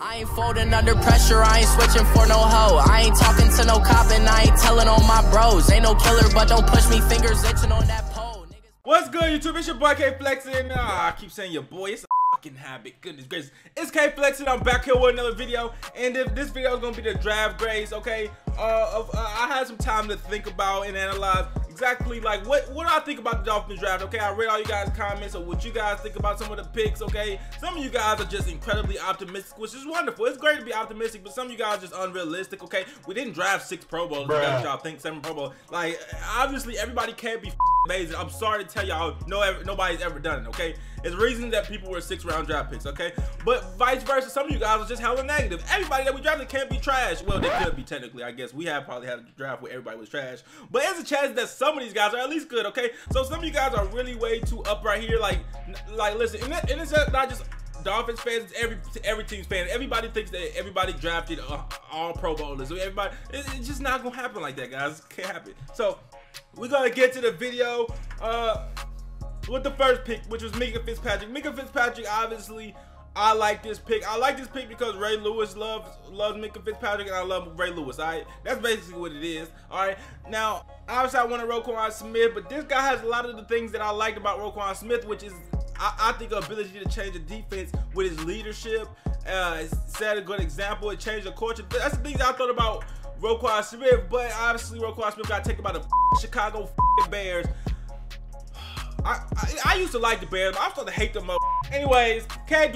I ain't folding under pressure, I ain't switching for no hoe. I ain't talking to no cop and I ain't telling on my bros. Ain't no killer, but don't push me, fingers itching on that pole. Niggas. What's good, YouTube? It's your boy K Flexin'. I keep saying your boy, it's a fucking habit. Goodness gracious. It's K Flexin'. I'm back here with another video. And this video is gonna be the draft grades, okay? I had some time to think about and analyze exactly like what I think about the Dolphins draft, okay? I read all you guys' comments of what you guys think about some of the picks, okay? Some of you guys are just incredibly optimistic, which is wonderful. It's great to be optimistic, but some of you guys are just unrealistic, okay? We didn't draft 6 Pro Bowls, y'all think 7 Pro Bowls. Like, obviously, everybody can't be amazing. I'm sorry to tell y'all, nobody's ever done it, okay? It's the reason that people were 6-round draft picks, okay? But vice versa, some of you guys are just hella negative. Everybody that we drafted can't be trash. Well, they could be technically, I guess. We have probably had a draft where everybody was trash. But there's a chance that some of these guys are at least good, okay? So some of you guys are really way too up right here. Like listen, and it's not just Dolphins fans, it's every team's fan. Everybody thinks that everybody drafted all Pro Bowlers. Everybody, it's just not gonna happen like that, guys. It can't happen. So we're gonna get to the video. With the first pick, which was Minkah Fitzpatrick. Minkah Fitzpatrick, obviously, I like this pick. I like this pick because Ray Lewis loves Minkah Fitzpatrick, and I love Ray Lewis, all right? That's basically what it is, all right? Now, obviously, I wanted Roquan Smith, but this guy has a lot of the things that I liked about Roquan Smith, which is, I think, ability to change the defense with his leadership. Set a good example. It changed the culture. That's the things I thought about Roquan Smith, but obviously, Roquan Smith got taken by the Chicago Bears. I used to like the Bears, but I'm starting to hate them. Anyways, can't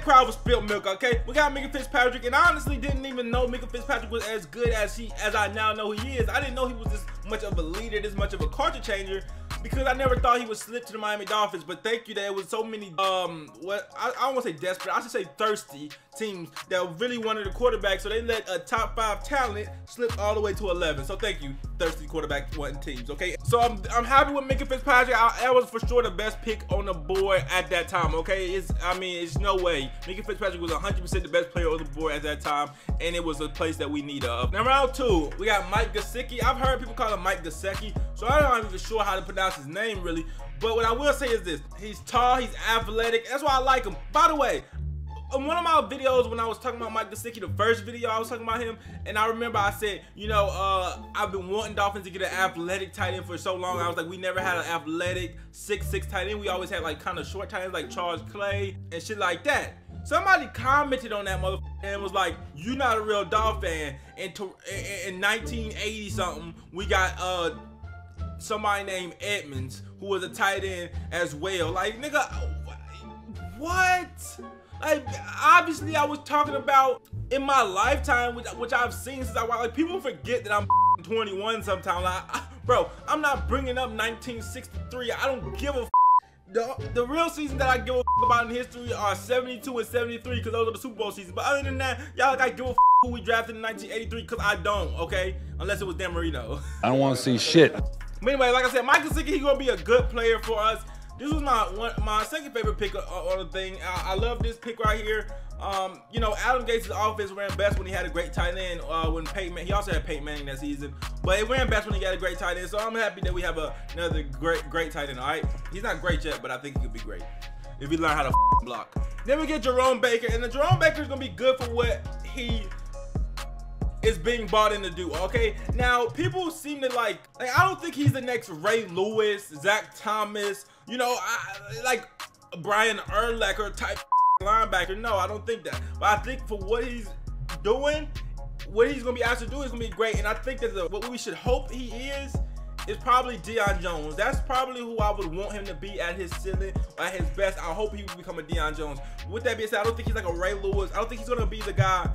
cry over spilled milk, okay? We got Minkah Fitzpatrick, and I honestly didn't even know Minkah Fitzpatrick was as good as I now know he is. I didn't know he was this much of a leader, this much of a culture changer, because I never thought he would slip to the Miami Dolphins. But thank you that it was so many, I don't want to say desperate, I should say thirsty teams that really wanted a quarterback, so they let a top 5 talent slip all the way to 11. So thank you, thirsty quarterback wanting teams, okay? So I'm happy with Minkah Fitzpatrick. That was for sure the best pick on the board at that time, okay? I mean, it's no way. Minkah Fitzpatrick was 100% the best player on the board at that time, and it was a place that we need of. Now, round 2, we got Mike Gesicki. I've heard people call him Mike Gesicki, so I'm not even sure how to pronounce his name, really. But what I will say is this. He's tall, he's athletic. That's why I like him. By the way, in one of my videos when I was talking about Mike Gesicki, the first video I was talking about him, and I remember I said, you know, I've been wanting Dolphins to get an athletic tight end for so long. I was like, we never had an athletic 6'6" tight end. We always had like kind of short tight ends like Charles Clay and shit like that. Somebody commented on that motherfucker and was like, you're not a real Dolphin. And in 1980 something, we got somebody named Edmonds who was a tight end as well. Like, nigga, what? Like, obviously I was talking about in my lifetime, which I've seen since I was like, people forget that I'm 21 sometimes. Like, bro, I'm not bringing up 1963. I don't give a f. The real season that I give a f about in history are 72 and 73 because those are the Super Bowl seasons. But other than that, y'all gotta give a f who we drafted in 1983 because I don't, okay? Unless it was Dan Marino. I don't want to see shit. But anyway, like I said, Mike Gesicki, he's gonna be a good player for us. This was my second favorite pick on the thing. I love this pick right here. You know, Adam Gates' offense ran best when he had a great tight end. He also had Peyton Manning that season, but it ran best when he got a great tight end. So I'm happy that we have another great tight end. All right, he's not great yet, but I think he could be great if he learn how to block. Then we get Jerome Baker, and the Jerome Baker is gonna be good for what he is being bought in to do, okay? Now, people seem to like I don't think he's the next Ray Lewis, Zach Thomas, you know, like Brian Urlacher type linebacker. No, I don't think that. But I think for what he's doing, what he's gonna be asked to do is gonna be great. And I think that what we should hope he is probably Deion Jones. That's probably who I would want him to be at his ceiling, at his best. I hope he would become a Deion Jones. With that being said, I don't think he's like a Ray Lewis. I don't think he's gonna be the guy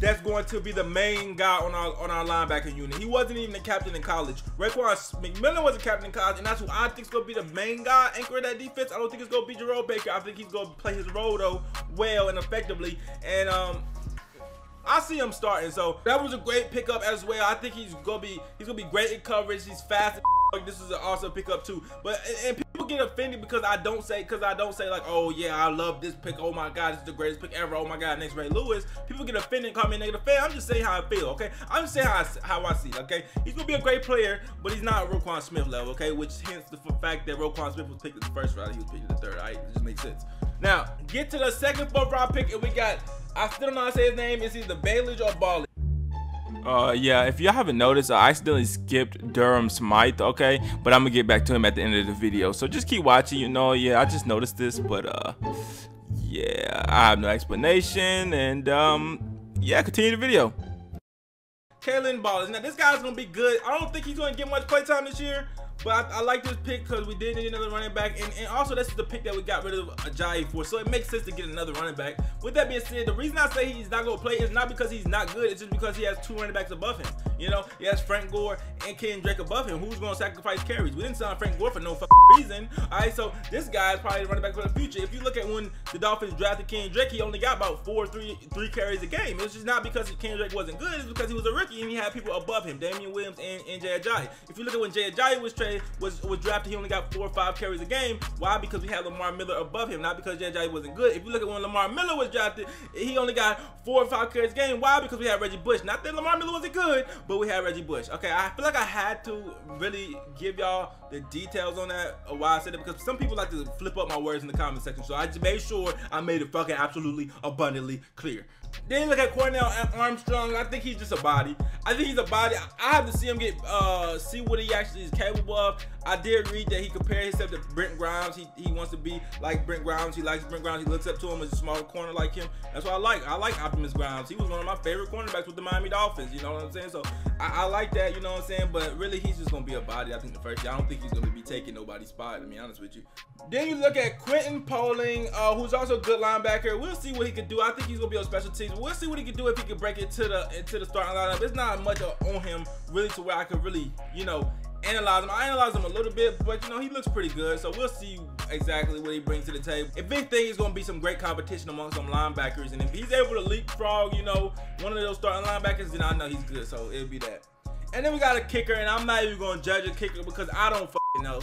that's going to be the main guy on our linebacker unit. He wasn't even the captain in college. Raekwon McMillan was a captain in college, and that's who I think is going to be the main guy anchoring that defense. I don't think it's going to be Jerome Baker. I think he's going to play his role, though, well and effectively. And I see him starting, so that was a great pickup as well. I think he's going to be great in coverage. He's fast. This is an awesome pickup too, but and people get offended because I don't say like, oh yeah, I love this pick, oh my god, it's the greatest pick ever, oh my god, next Ray Lewis. People get offended, call me a negative fan. I'm just saying how I feel, okay? I'm just saying how I see it, okay? He's gonna be a great player, but he's not Roquan Smith level, okay? Which hence the fact that Roquan Smith was picked in the first round, he was picked in the third. All right, it just makes sense. Now, get to the second overall pick, and we got, I still don't know how to say his name. It's either Ballage or Ballage. Yeah, if y'all haven't noticed, I accidentally skipped Durham Smythe, okay? But I'm gonna get back to him at the end of the video. So just keep watching, you know, yeah, I just noticed this, but yeah, I have no explanation, and yeah, continue the video. Kalen Ballage. Now, this guy's gonna be good. I don't think he's gonna get much play time this year, but I like this pick because we did need another running back, and also that's the pick that we got rid of Ajayi for, so it makes sense to get another running back. With that being said, the reason I say he's not going to play is not because he's not good, it's just because he has two running backs above him. You know, he has Frank Gore and Ken Drake above him. Who's going to sacrifice carries? We didn't sign Frank Gore for no reason. All right, so this guy is probably the running back for the future. If you look at when the Dolphins drafted Ken Drake, he only got about three carries a game. It's just not because Ken Drake wasn't good, it's because he was a rookie and he had people above him, Damian Williams and Jay Ajayi. If you look at when Jay Ajayi was drafted, he only got 4 or 5 carries a game. Why? Because we had Lamar Miller above him, not because Jay Ajayi wasn't good. If you look at when Lamar Miller was drafted, he only got 4 or 5 carries a game. Why? Because we had Reggie Bush. Not that Lamar Miller wasn't good, but we had Reggie Bush. Okay, I feel like I had to really give y'all the details on that, why I said it, because some people like to flip up my words in the comment section, so I just made sure I made it fucking absolutely abundantly clear. Then look at Cornell Armstrong. I think he's just a body. I think he's a body. I have to see him get, see what he actually is capable of. I did read that he compared himself to Brent Grimes. He wants to be like Brent Grimes. He likes Brent Grimes. He looks up to him as a smaller corner like him. That's what I like. I like Optimus Grimes. He was one of my favorite cornerbacks with the MIAMI DOLPHINS. You know what I'm saying? So I like that. You know what I'm saying? But really, he's just gonna be a body. I think the first year, I don't think he's gonna be taking nobody's spot, to be honest with you. Then you look at Quentin Poling, who's also a good linebacker. We'll see what he could do. I think he's gonna be on special teams. We'll see what he could do if he could break into the starting lineup. It's not much on him really to where I could really, you know, analyze him. I analyze him a little bit, but you know, he looks pretty good, so we'll see exactly what he brings to the table. If anything, it's going to be some great competition among some linebackers, and if he's able to leapfrog, you know, one of those starting linebackers, then I know he's good, so it'll be that. And then we got a kicker, and I'm not even going to judge a kicker because I don't fucking know.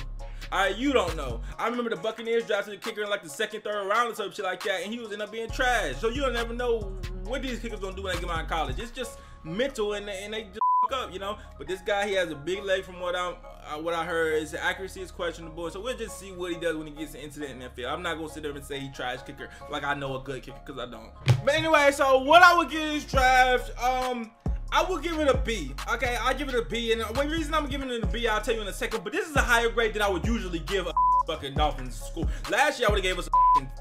Alright, you don't know. I remember the Buccaneers drafted the kicker in like the second, third round or some shit like that, and he was end up being trash. So you don't ever know what these kickers going to do when they get out of college. It's just mental, and they just up, you know. But this guy, he has a big leg from what I heard. His accuracy is questionable, so we'll just see what he does when he gets into the NFL. I'm not gonna sit there and say he trash kicker like I know a good kicker, because I don't. But anyway, so what I would give this draft, I will give it a B. Okay, I give it a B, and the reason I'm giving it a B, I'll tell you in a second. But this is a higher grade than I would usually give a fucking Dolphins school. Last year I would have gave us a D-,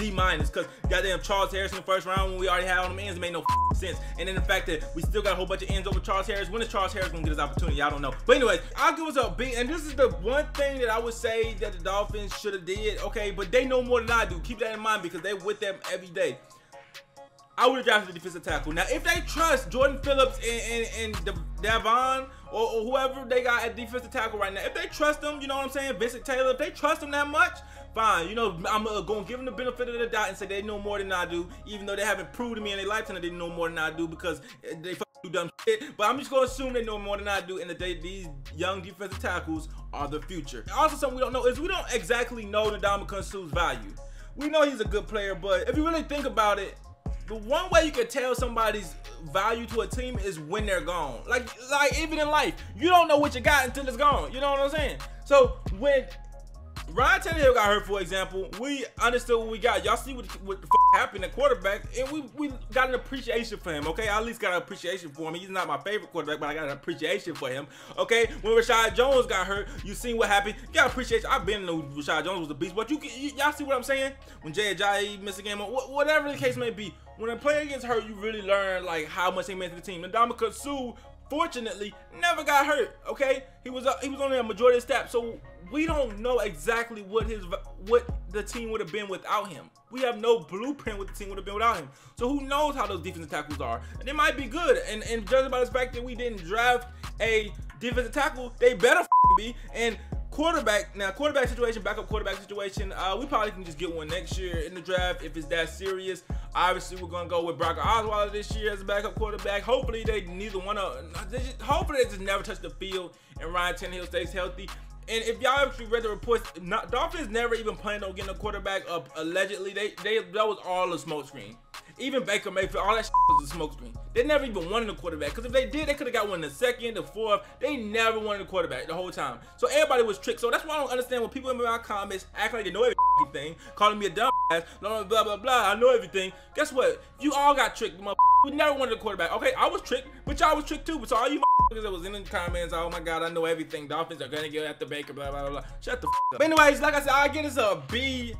because goddamn Charles Harris in the first round when we already had on the ends made no sense. And then the fact that we still got a whole bunch of ends over Charles Harris. When is Charles Harris gonna get his opportunity? I don't know. But anyways, I'll give us a B, and this is the one thing that I would say that the Dolphins should have did. Okay, but they know more than I do. Keep that in mind, because they with them every day. I would have drafted a defensive tackle. Now, if they trust Jordan Phillips and Davon or whoever they got at defensive tackle right now, if they trust them, you know what I'm saying, Vincent Taylor, if they trust them that much, fine. You know, I'm going to give them the benefit of the doubt and say they know more than I do, even though they haven't proved to me in their lifetime that they know more than I do, because they do dumb shit. But I'm just going to assume they know more than I do, and that these young defensive tackles are the future. Also, something we don't know is we don't exactly know Ndamukong Suh's value. We know he's a good player, but if you really think about it, the one way you can tell somebody's value to a team is when they're gone. Like even in life, you don't know what you got until it's gone. You know what I'm saying? So when Ryan Tannehill got hurt, for example, we understood what we got. Y'all see what the f happened at quarterback, and we got an appreciation for him, okay? I at least got an appreciation for him. He's not my favorite quarterback, but I got an appreciation for him, okay? When Rashad Jones got hurt, you seen what happened. You got appreciation. I've been know Rashad Jones was a beast, but y'all see what I'm saying? When Jay Ajayi missed a game, or whatever the case may be, when a player gets hurt, you really learn like how much he meant to the team. Ndamukong Suh, fortunately, never got hurt, okay? He was only a majority of staff, so we don't know exactly what the team would have been without him. We have no blueprint what the team would have been without him. So who knows how those defensive tackles are? And they might be good. And judging by the fact that we didn't draft a defensive tackle, they better be. And quarterback, now quarterback situation, backup quarterback situation, we probably can just get one next year in the draft if it's that serious. Obviously, we're gonna go with Brock Osweiler this year as a backup quarterback. Hopefully, they just never touch the field, and Ryan Tannehill stays healthy. And if y'all actually read the reports, Dolphins never even planned on getting a quarterback up. Allegedly, that was all a smokescreen. even Baker Mayfield, all that shit was a smokescreen. They never even wanted a quarterback, because if they did, they could have got one in the second, the fourth. They never wanted a quarterback the whole time. So everybody was tricked. So that's why I don't understand when people in my comments act like they know everything, calling me a dumbass, blah, blah, blah, blah, I know everything. Guess what? You all got tricked, motherfucker. We never wanted a quarterback. Okay, I was tricked, but y'all was tricked too. But so all you motherfuckers that was in the comments, oh my God, I know everything. Dolphins are gonna get after Baker, blah, blah, blah, blah. Shut the f up. But anyways, like I said, I get this a B.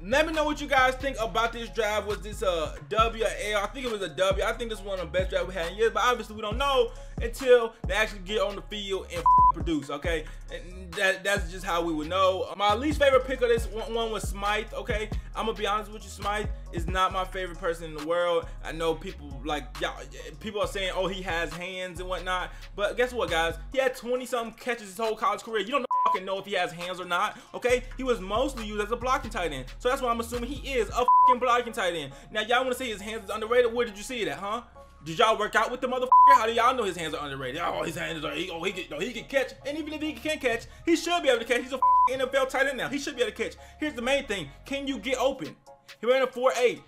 Let me know what you guys think about this drive. Was this a W or L? I think it was a W. I think this is one of the best drives we had in years, but obviously we don't know until they actually get on the field and produce, okay? And that's just how we would know. My least favorite pick of this one was Smythe, okay? I'm gonna be honest with you, Smythe is not my favorite person in the world. I know people like, y'all, people are saying, oh, he has hands and whatnot, but guess what, guys? He had 20-something catches his whole college career. You don't know if he has hands or not, okay? He was mostly used as a blocking tight end, so that's why I'm assuming he is a fucking blocking tight end. Now y'all want to say his hands is underrated? Where did you see that, huh? Did y'all work out with the motherfucker? How do y'all know his hands are underrated? Oh, his hands are, he can catch, and even if he can't catch, he should be able to catch. He's a fucking NFL tight end now. He should be able to catch. Here's the main thing: can you get open? He ran a 4.8.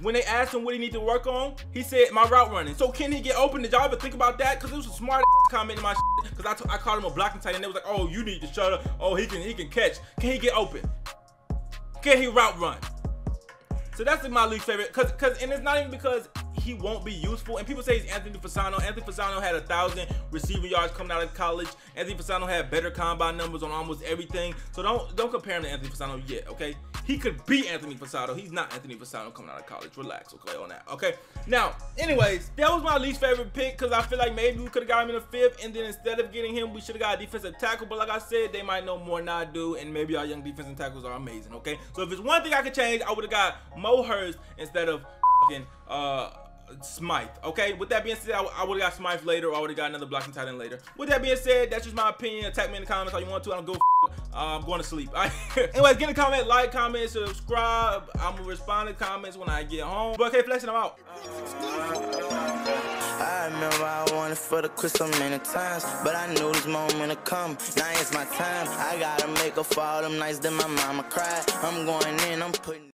When they asked him what he needed to work on, he said, my route running. So can he get open? Did y'all ever think about that? Because it was a smart ass comment in my shit. Because I called him a blocking tight end. They was like, oh, you need to shut up. Oh, he can catch. Can he get open? Can he route run? So that's my least favorite. And it's not even because he won't be useful. And people say he's Anthony Fasano. Anthony Fasano had 1,000 receiving yards coming out of college. Anthony Fasano had better combine numbers on almost everything. So don't compare him to Anthony Fasano yet, okay? He could be Anthony Fasano. He's not Anthony Fasano coming out of college. Relax, okay, on that, okay? Now, anyways, that was my least favorite pick because I feel like maybe we could have got him in the fifth, and then instead of getting him, we should have got a defensive tackle. But like I said, they might know more than I do, and maybe our young defensive tackles are amazing, okay? So if it's one thing I could change, I would have got Mo Hurst instead of fucking, Smythe, okay? With that being said, I would have got Smythe later, or I would have got another blocking tight end later. With that being said, that's just my opinion. Attack me in the comments how you want to. I don't go. I'm going to sleep. Anyways, get a comment, like, comment, subscribe. I'm gonna respond to comments when I get home. But okay, flexing, I'm out. I remember I wanted for the quiz so many times, but I knew this moment would come. Now it's my time. I gotta make her fall them nights, then my mama cried. I'm going in, I'm putting